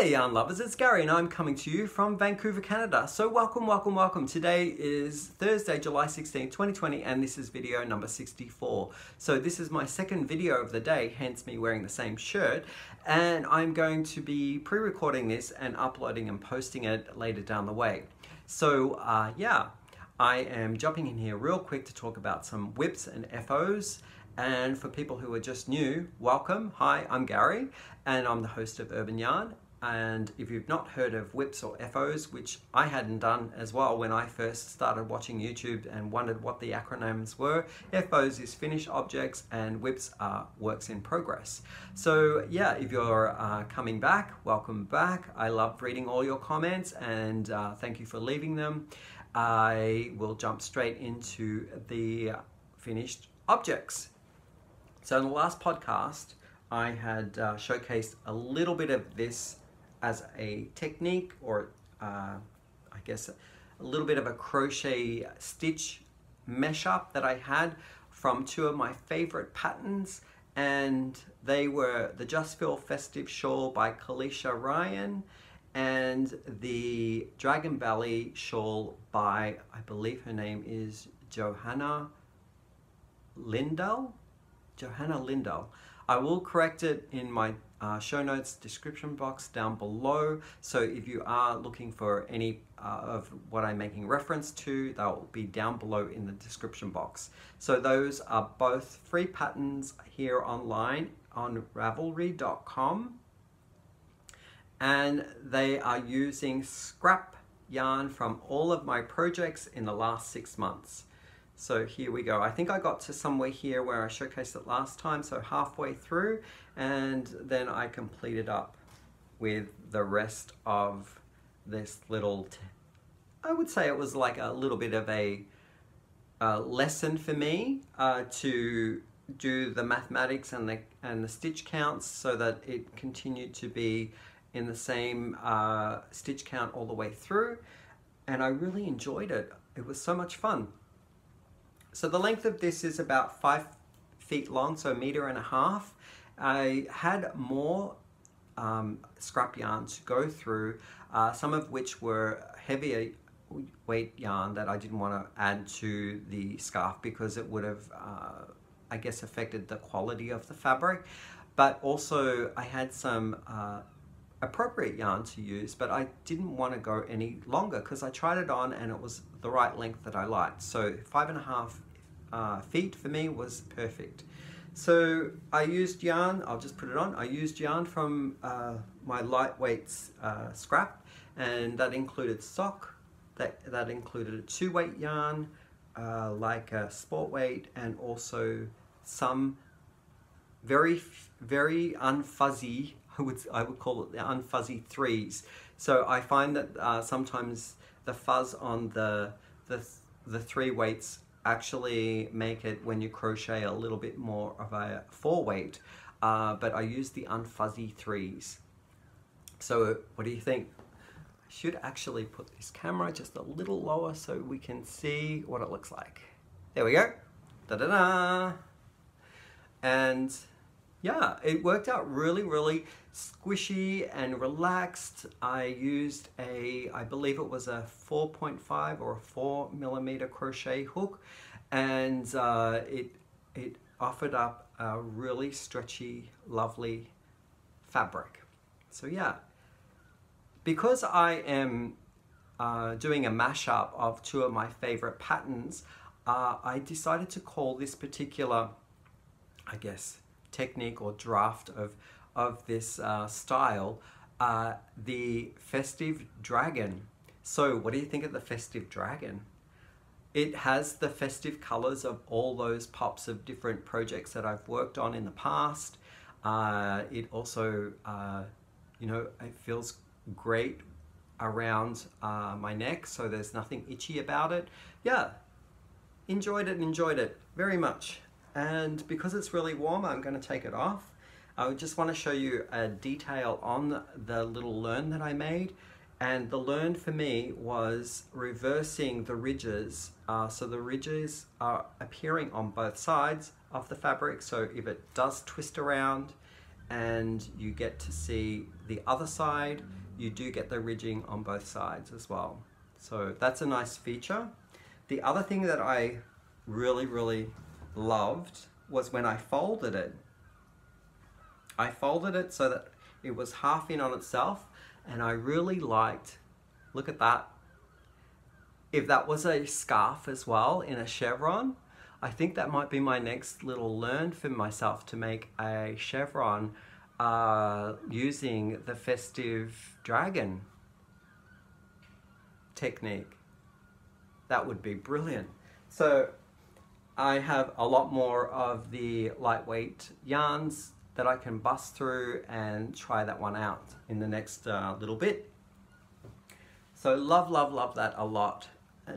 there yarn lovers, it's Gary and I'm coming to you from Vancouver, Canada. So welcome, welcome, welcome. Today is Thursday, July 16, 2020 and this is video number 64. So this is my second video of the day, hence me wearing the same shirt, and I'm going to be pre-recording this and uploading and posting it later down the way. So yeah, I am jumping in here real quick to talk about some WIPs and FOs. And for people who are just new, welcome. Hi, I'm Gary and I'm the host of Urban Yarn. And if you've not heard of WIPs or FOs, which I hadn't done as well when I first started watching YouTube and wondered what the acronyms were, FOs is finished objects and WIPs are works in progress. So yeah, if you're coming back, welcome back. I love reading all your comments and thank you for leaving them. I will jump straight into the finished objects. So in the last podcast, I had showcased a little bit of this as a technique, or I guess a little bit of a crochet stitch mesh up that I had from two of my favorite patterns, and they were the Just Feel Festive Shawl by Kalisha Ryan and the Dragon Valley Shawl by, I believe her name is Johanna Lindell? Johanna Lindell. I will correct it in my show notes description box down below, so if you are looking for any of what I'm making reference to, they'll be down below in the description box. So those are both free patterns here online on Ravelry.com, and they are using scrap yarn from all of my projects in the last 6 months. So here we go. I think I got to somewhere here where I showcased it last time, so halfway through, and then I completed up with the rest of this little, I would say it was like a little bit of a lesson for me to do the mathematics and the stitch counts so that it continued to be in the same stitch count all the way through, and I really enjoyed it. It was so much fun. So the length of this is about 5 feet long, so 1.5 meters. I had more scrap yarn to go through, some of which were heavier weight yarn that I didn't want to add to the scarf because it would have, I guess, affected the quality of the fabric. But also I had some appropriate yarn to use, but I didn't want to go any longer because I tried it on and it was the right length that I liked. So 5.5 feet for me was perfect. So I used yarn, I'll just put it on, I used yarn from my lightweight scrap, and that included sock, that included a 2-weight yarn, like a sport weight, and also some very unfuzzy, I would call it the unfuzzy 3s. So I find that sometimes the fuzz on the 3 weights actually make it, when you crochet, a little bit more of a 4-weight, but I use the unfuzzy 3s. So what do you think? I should actually put this camera just a little lower so we can see what it looks like. There we go. Da-da-da! And yeah, it worked out really, really squishy and relaxed. I used a, I believe it was a 4.5 or a 4mm crochet hook, and it offered up a really stretchy, lovely fabric. So yeah, because I am doing a mashup of two of my favorite patterns, I decided to call this particular, I guess, technique or draft of this style, the Festive Dragon. So what do you think of the Festive Dragon? It has the festive colors of all those pops of different projects that I've worked on in the past. It also, you know, it feels great around my neck, so there's nothing itchy about it. Yeah, enjoyed it very much. And because it's really warm, I'm going to take it off. I just want to show you a detail on the little learn that I made. And the learn for me was reversing the ridges. So the ridges are appearing on both sides of the fabric. So if it does twist around and you get to see the other side. You do get the ridging on both sides as well. So that's a nice feature. The other thing that I really loved was when I folded it. I folded it so that it was half in on itself, and I really liked, look at that, if that was a scarf as well in a chevron, I think that might be my next little learn for myself, to make a chevron using the festive dragon technique. That would be brilliant. So I have a lot more of the lightweight yarns that I can bust through and try that one out in the next little bit. So love that a lot.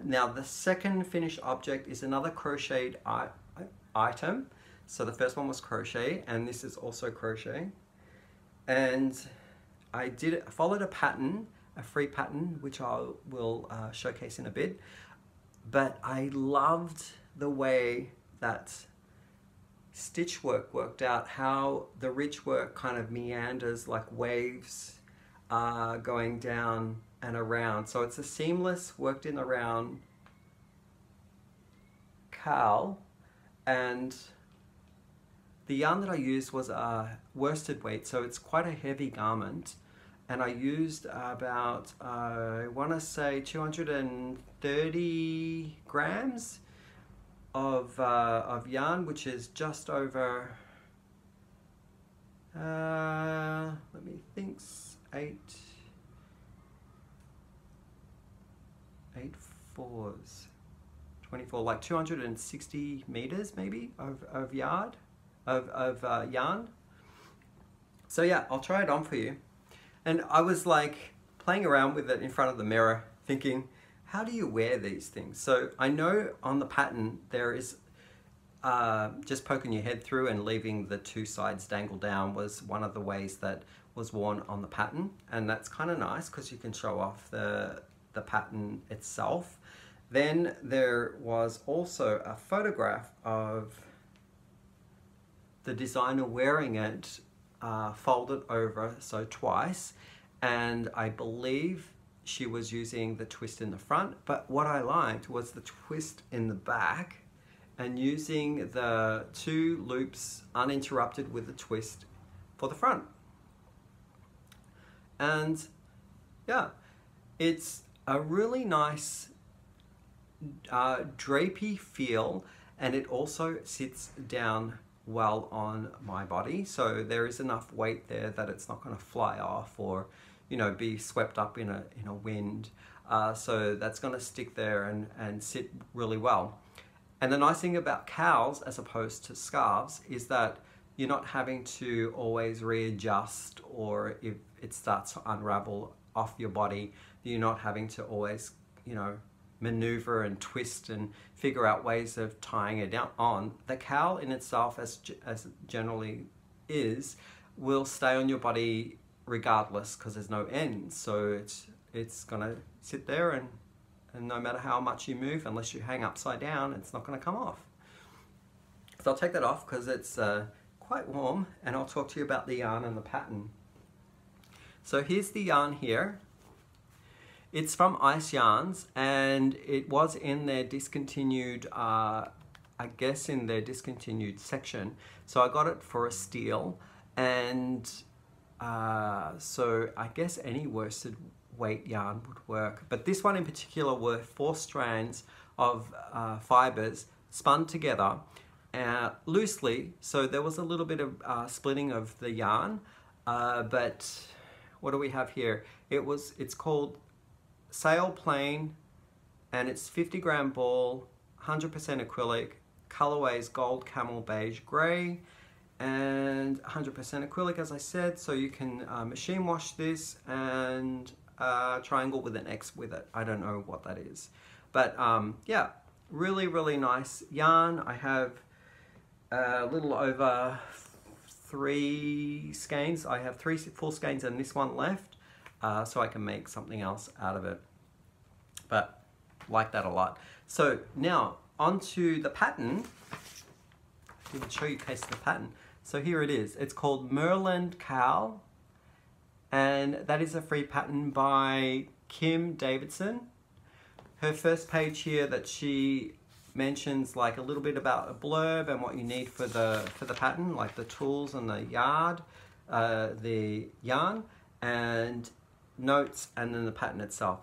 Now the second finished object is another crocheted item. So the first one was crochet, and this is also crochet. And I followed a pattern, a free pattern, which I will showcase in a bit. But I loved the way that stitch work worked out, how the ridge work kind of meanders like waves going down and around. So it's a seamless worked in around cowl, and the yarn that I used was a worsted weight, so it's quite a heavy garment, and I used about I want to say 230 grams of yarn, which is just over let me think, 8 fours, 24, like 260 meters maybe of yarn. So yeah, I'll try it on for you. And I was like playing around with it in front of the mirror thinking, how do you wear these things? So I know on the pattern there is just poking your head through and leaving the two sides dangle down was one of the ways that was worn on the pattern, and that's kind of nice because you can show off the pattern itself. Then there was also a photograph of the designer wearing it folded over, so twice, and I believe she was using the twist in the front, but what I liked was the twist in the back and using the two loops uninterrupted with the twist for the front. And yeah, it's a really nice drapey feel, and it also sits down well on my body, so there is enough weight there that it's not going to fly off or, you know, be swept up in a wind, so that's going to stick there and sit really well. And the nice thing about cowls as opposed to scarves is that you're not having to always readjust, or if it starts to unravel off your body, you're not having to always, you know, maneuver and twist and figure out ways of tying it down on. The cowl in itself, as generally is, will stay on your body regardless, because there's no end, so it's gonna sit there, and no matter how much you move, unless you hang upside down, it's not gonna come off. So I'll take that off because it's quite warm, and I'll talk to you about the yarn and the pattern. So here's the yarn here. It's from Ice Yarns, and it was in their discontinued I guess in their discontinued section, so I got it for a steal. And so I guess any worsted weight yarn would work, but this one in particular were 4 strands of fibers spun together loosely, so there was a little bit of splitting of the yarn, but what do we have here? It's called Sail Plain, and it's 50-gram ball, 100% acrylic, colorways gold, camel, beige, gray, and 100% acrylic, as I said. So you can machine wash this and triangle with an X with it. I don't know what that is, but yeah, really nice yarn. I have a little over 3 skeins. I have 3 full skeins and this one left, so I can make something else out of it, but like that a lot. So now onto the pattern. Let me showcase the pattern. So here it is. It's called Muirlands Cowl, and that is a free pattern by Kim Davidson. Her first page here that she mentions like a little bit about a blurb and what you need for the pattern, like the tools and the yard, the yarn, and notes, and then the pattern itself.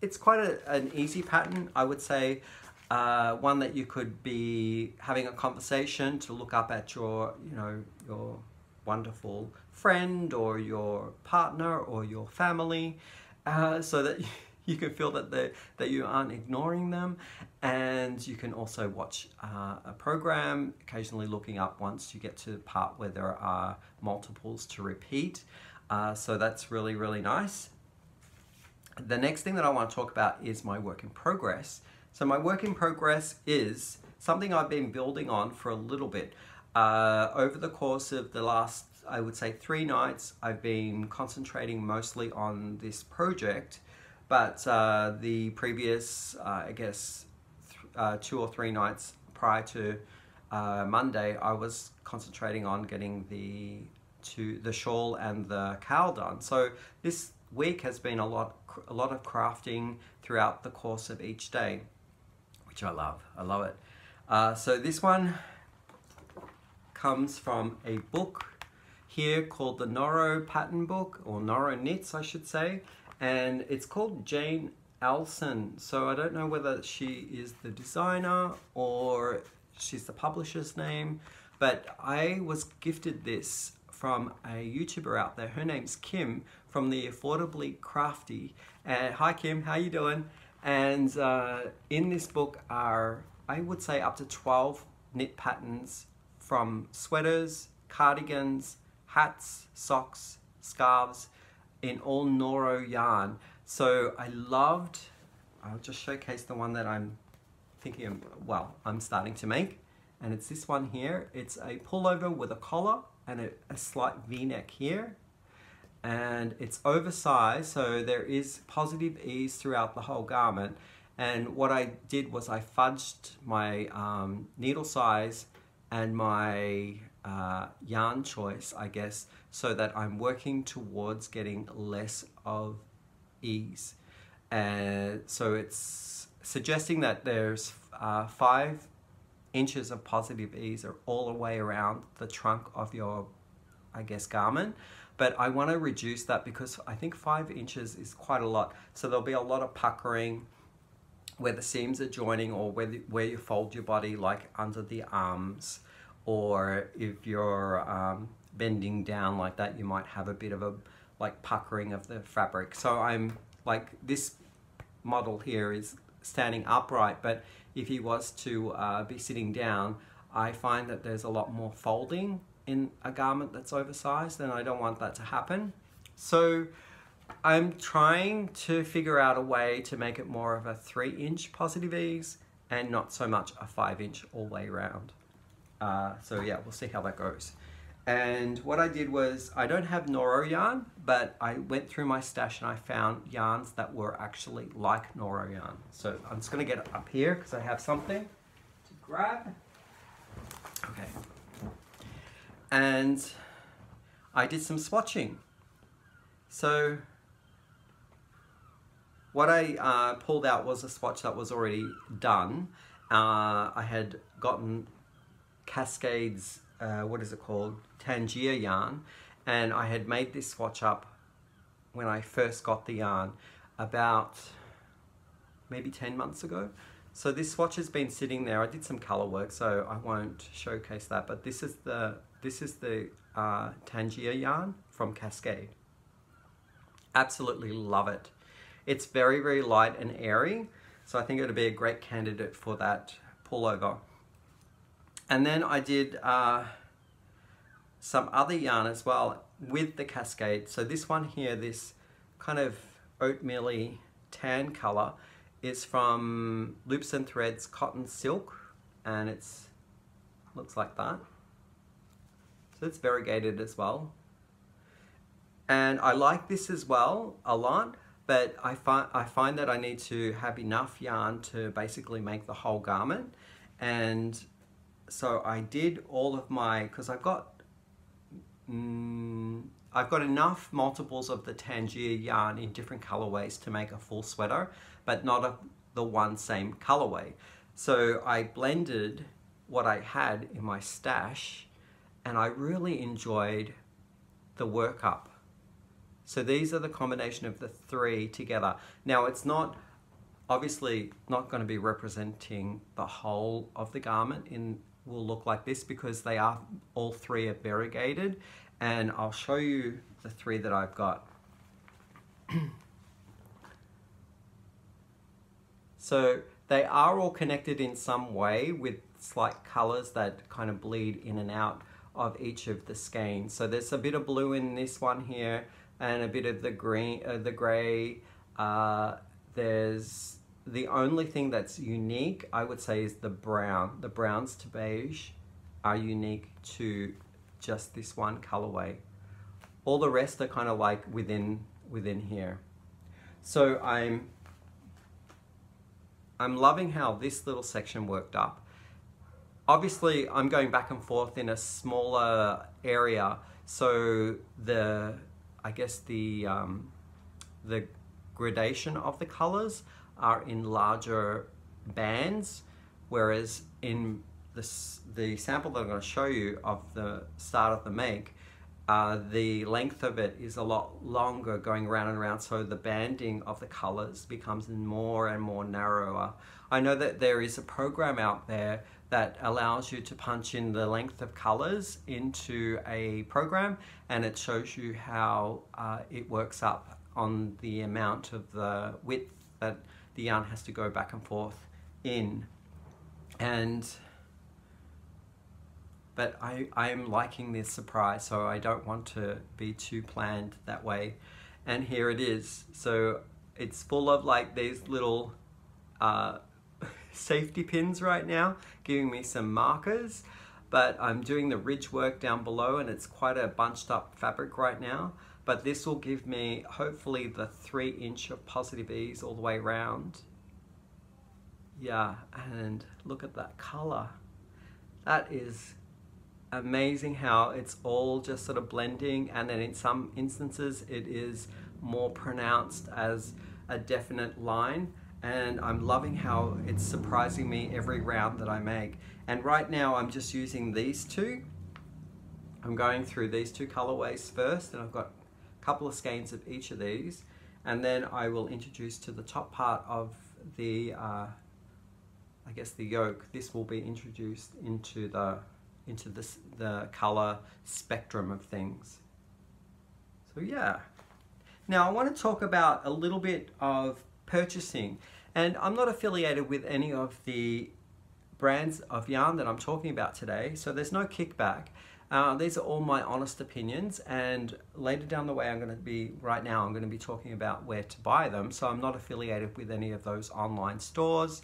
It's quite an easy pattern, I would say, one that you could be having a conversation to look up at your, you know, your wonderful friend or your partner or your family, so that you can feel that you aren't ignoring them. And you can also watch a program, occasionally looking up once you get to the part where there are multiples to repeat. So that's really, really nice. The next thing that I want to talk about is my work in progress. So my work in progress is something I've been building on for a little bit. Over the course of the last, I would say, 3 nights, I've been concentrating mostly on this project. But the previous, I guess, 2 or 3 nights prior to Monday, I was concentrating on getting the shawl and the cowl done. So this week has been a lot of crafting throughout the course of each day, which I love. I love it. So this one comes from a book here called the Noro Pattern Book, or Noro Knits, I should say, and it's called Jane Ellison. So I don't know whether she is the designer or she's the publisher's name, but I was gifted this from a YouTuber out there. Her name's Kim from the Affordably Crafty. And hi Kim, how you doing? And in this book are, I would say, up to 12 knit patterns from sweaters, cardigans, hats, socks, scarves, in all Noro yarn. So I loved, I'll just showcase the one that I'm thinking of, well, I'm starting to make. And it's this one here. It's a pullover with a collar and a slight V-neck here, and it's oversized, so there is positive ease throughout the whole garment. And what I did was I fudged my needle size and my yarn choice, I guess, so that I'm working towards getting less of ease. And so it's suggesting that there's 5 inches of positive ease are all the way around the trunk of your, I guess, garment. But I want to reduce that because I think 5 inches is quite a lot. So there'll be a lot of puckering where the seams are joining, or where you fold your body, like under the arms, or if you're bending down like that, you might have a bit of a like puckering of the fabric. So I'm like, this model here is standing upright, but if he was to be sitting down, I find that there's a lot more folding in a garment that's oversized, and I don't want that to happen. So I'm trying to figure out a way to make it more of a 3-inch positive ease and not so much a 5-inch all way round. So yeah, we'll see how that goes. And what I did was, I don't have Noro yarn, but I went through my stash and I found yarns that were actually like Noro yarn. So I'm just gonna get it up here because I have something to grab. Okay. And I did some swatching. So what I pulled out was a swatch that was already done. I had gotten Cascade's, what is it called, Tangier yarn, and I had made this swatch up when I first got the yarn about maybe 10 months ago. So this swatch has been sitting there. I did some color work, so I won't showcase that, but this is the Tangier yarn from Cascade. Absolutely love it. It's very, very light and airy, so I think it'll be a great candidate for that pullover. And then I did some other yarn as well with the Cascade. So this one here, this kind of oatmeal-y tan color, is from Loops and Threads Cotton Silk, and it's looks like that. So it's variegated as well. And I like this as well a lot, but I find that I need to have enough yarn to basically make the whole garment. And so I did all of my, because I've got I've got enough multiples of the Tangier yarn in different colorways to make a full sweater, but not the one same colorway. So I blended what I had in my stash, and I really enjoyed the workup. So these are the combination of the three together. Now it's not, obviously not going to be representing the whole of the garment in will look like this, because they are, all three are variegated, and I'll show you the three that I've got. So they are all connected in some way with slight colors that kind of bleed in and out of each of the skeins. So there's a bit of blue in this one here, and a bit of the green, the gray. There's the only thing that's unique, I would say, is the brown. The browns to beige are unique to just this one colorway. All the rest are kind of like within here. So I'm loving how this little section worked up. Obviously, I'm going back and forth in a smaller area, so the, I guess the gradation of the colors are in larger bands, whereas in the sample that I'm going to show you of the start of the make, the length of it is a lot longer, going round and round, so the banding of the colors becomes more and more narrower. I know that there is a program out there that allows you to punch in the length of colors into a program, and it shows you how it works up on the amount of the width that the yarn has to go back and forth in. And but I'm liking this surprise, so I don't want to be too planned that way. And here it is. So it's full of like these little safety pins right now, giving me some markers, but I'm doing the ridge work down below, and it's quite a bunched up fabric right now. But this will give me hopefully the 3 inch of positive ease all the way around. Yeah, and look at that color. That is amazing how it's all just sort of blending, and then in some instances it is more pronounced as a definite line. And I'm loving how it's surprising me every round that I make. And right now I'm just using these two. I'm going through these two colorways first, and I've got a couple of skeins of each of these, and then I will introduce to the top part of the, I guess the yoke. This will be introduced into the color spectrum of things. So yeah. Now I want to talk about a little bit of purchasing, and I'm not affiliated with any of the brands of yarn that I'm talking about today, so there's no kickback. These are all my honest opinions, and later down the way right now I'm going to be talking about where to buy them, so I'm not affiliated with any of those online stores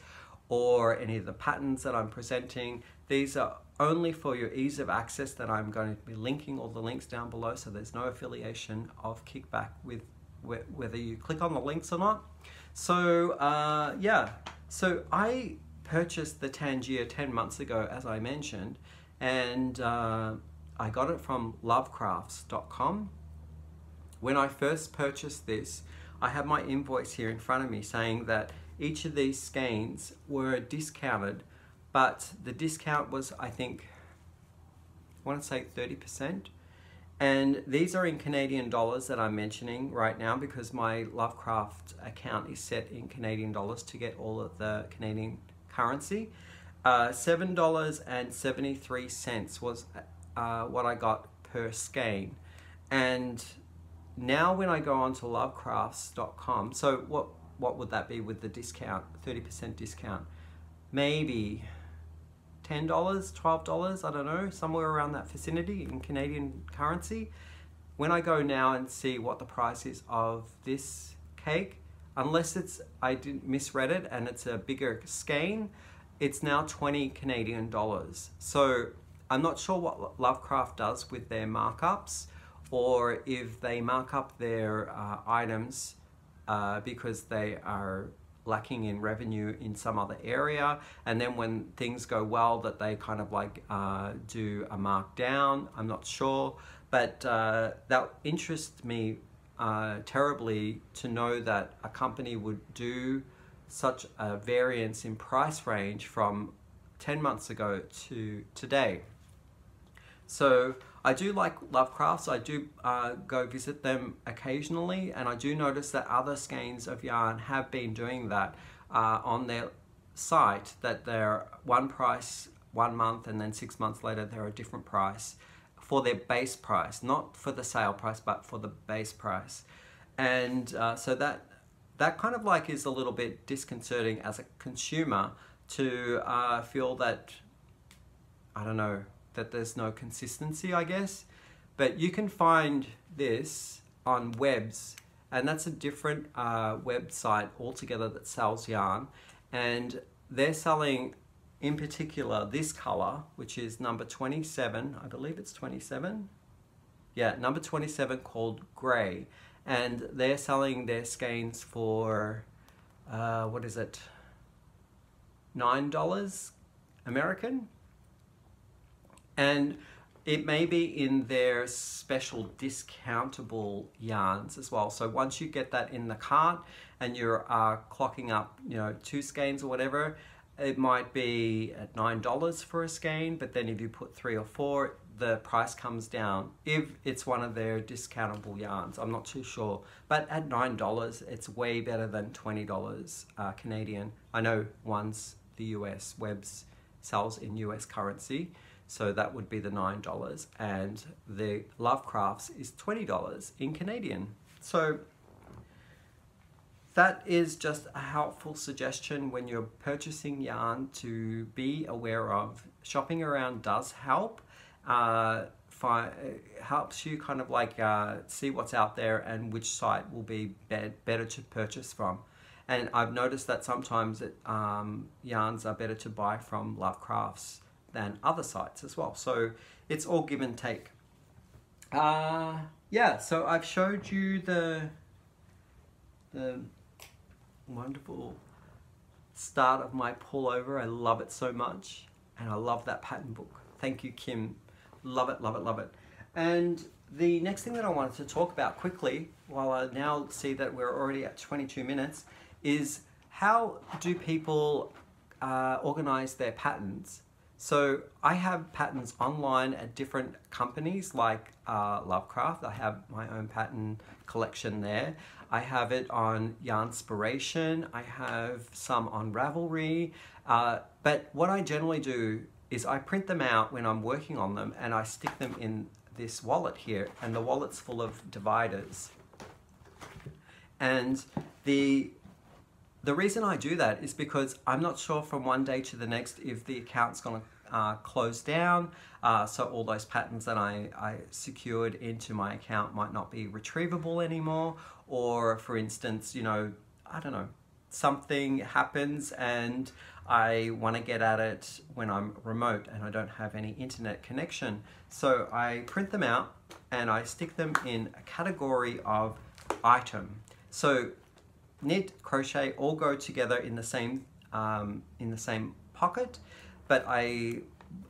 or any of the patterns that I'm presenting. These are only for your ease of access that I'm going to be linking all the links down below, so there's no affiliation of kickback with whether you click on the links or not. So yeah, so I purchased the Tangier 10 months ago, as I mentioned, and I got it from LoveCrafts.com. When I first purchased this, I have my invoice here in front of me saying that each of these skeins were discounted, but the discount was, I think, I want to say 30%. And these are in Canadian dollars that I'm mentioning right now, because my LoveCraft account is set in Canadian dollars to get all of the Canadian currency. $7.73 was what I got per skein. And now when I go on to lovecrafts.com, so what would that be with the discount, 30% discount? Maybe $10, $12, I don't know, somewhere around that vicinity in Canadian currency. When I go now and see what the price is of this cake, unless it's, I didn't misread it and it's a bigger skein, it's now 20 Canadian dollars. So I'm not sure what Lovecraft does with their markups, or if they mark up their items because they are lacking in revenue in some other area. And then when things go well, that they kind of like do a markdown. I'm not sure, But that interests me terribly to know that a company would do such a variance in price range from 10 months ago to today. So I do like LoveCrafts. I do go visit them occasionally, and I do notice that other skeins of yarn have been doing that on their site, that they're one price 1 month and then 6 months later they're a different price for their base price, not for the sale price but for the base price. And so that kind of like is a little bit disconcerting as a consumer to feel that, I don't know, that there's no consistency, I guess. But you can find this on Webs, and that's a different website altogether that sells yarn, and they're selling in particular this color, which is number 27, I believe it's 27, yeah, number 27, called Gray, and they're selling their skeins for what is it, $9 American, and it may be in their special discountable yarns as well. So once you get that in the cart and you're clocking up, you know, 2 skeins or whatever, it might be at $9 for a skein, but then if you put 3 or 4, the price comes down if it's one of their discountable yarns. I'm not too sure, but at $9 it's way better than $20 Canadian. I know one's the US, Webs sells in US currency, so that would be the $9, and the LoveCrafts is $20 in Canadian. So that is just a helpful suggestion when you're purchasing yarn to be aware of. Shopping around does help. Helps you kind of like see what's out there and which site will be better to purchase from. And I've noticed that sometimes yarns are better to buy from LoveCrafts than other sites as well. So it's all give and take. Yeah, so I've showed you the wonderful start of my pullover. I love it so much, and I love that pattern book. Thank you, Kim. Love it, love it, love it. And the next thing that I wanted to talk about quickly, while I now see that we're already at 22 minutes, is how do people organize their patterns? So I have patterns online at different companies like LoveCraft. I have my own pattern collection there. I have it on Yarnspiration. I have some on Ravelry. But what I generally do is I print them out when I'm working on them, and I stick them in this wallet here, and the wallet's full of dividers. And the reason I do that is because I'm not sure from one day to the next if the account's going to close down, so all those patterns that I secured into my account might not be retrievable anymore, or for instance, you know, I don't know, something happens and I want to get at it when I'm remote and I don't have any internet connection. So I print them out and I stick them in a category of item. So knit, crochet all go together in the same pocket, but I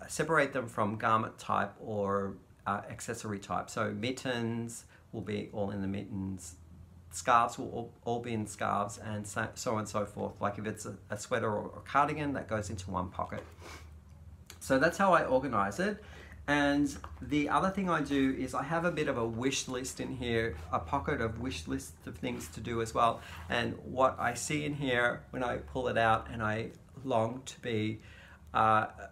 separate them from garment type or accessory type. So mittens will be all in the mittens, scarves will all be in scarves, and so on and so forth. Like if it's a sweater or a cardigan, that goes into one pocket. So that's how I organize it. And the other thing I do is I have a bit of a wish list in here, a pocket of wish list of things to do as well. And what I see in here when I pull it out, and I long to be a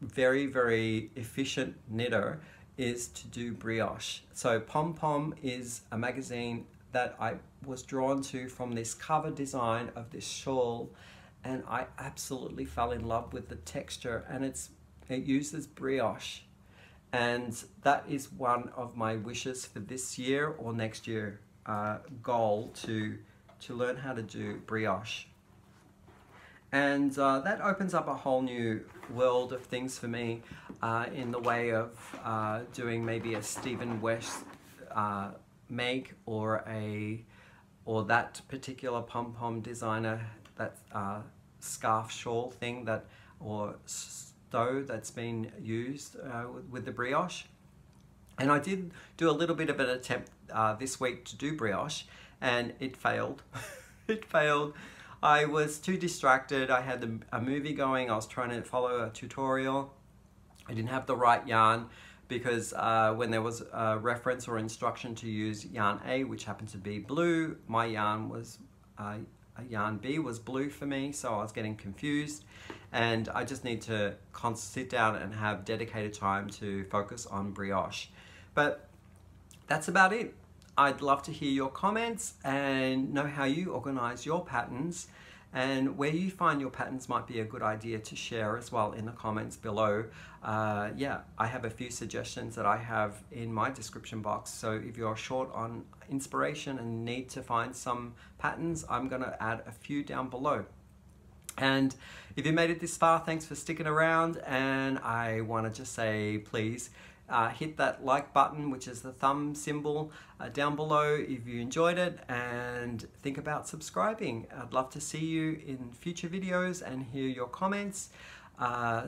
very, very efficient knitter, is to do brioche. So Pom Pom is a magazine that I was drawn to from this cover design of this shawl, and I absolutely fell in love with the texture, and it uses brioche, and that is one of my wishes for this year or next year, goal to learn how to do brioche. And that opens up a whole new world of things for me, in the way of doing maybe a Stephen West make, or that particular Pom Pom designer, that scarf shawl thing that, or that's been used with the brioche. And I did do a little bit of an attempt this week to do brioche, and it failed. It failed. I was too distracted. I had a movie going. I was trying to follow a tutorial. I didn't have the right yarn, because when there was a reference or instruction to use yarn A, which happened to be blue, my yarn was yarn B was blue for me, so I was getting confused. And I just need to sit down and have dedicated time to focus on brioche. But that's about it. I'd love to hear your comments and know how you organize your patterns, and where you find your patterns might be a good idea to share as well in the comments below. Yeah, I have a few suggestions that I have in my description box, so if you're short on inspiration and need to find some patterns, I'm gonna add a few down below. And if you made it this far, thanks for sticking around, and I wanna just say, please, hit that like button, which is the thumb symbol down below if you enjoyed it, and think about subscribing. I'd love to see you in future videos and hear your comments.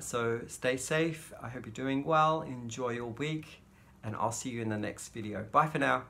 So stay safe. I hope you're doing well. Enjoy your week, and I'll see you in the next video. Bye for now.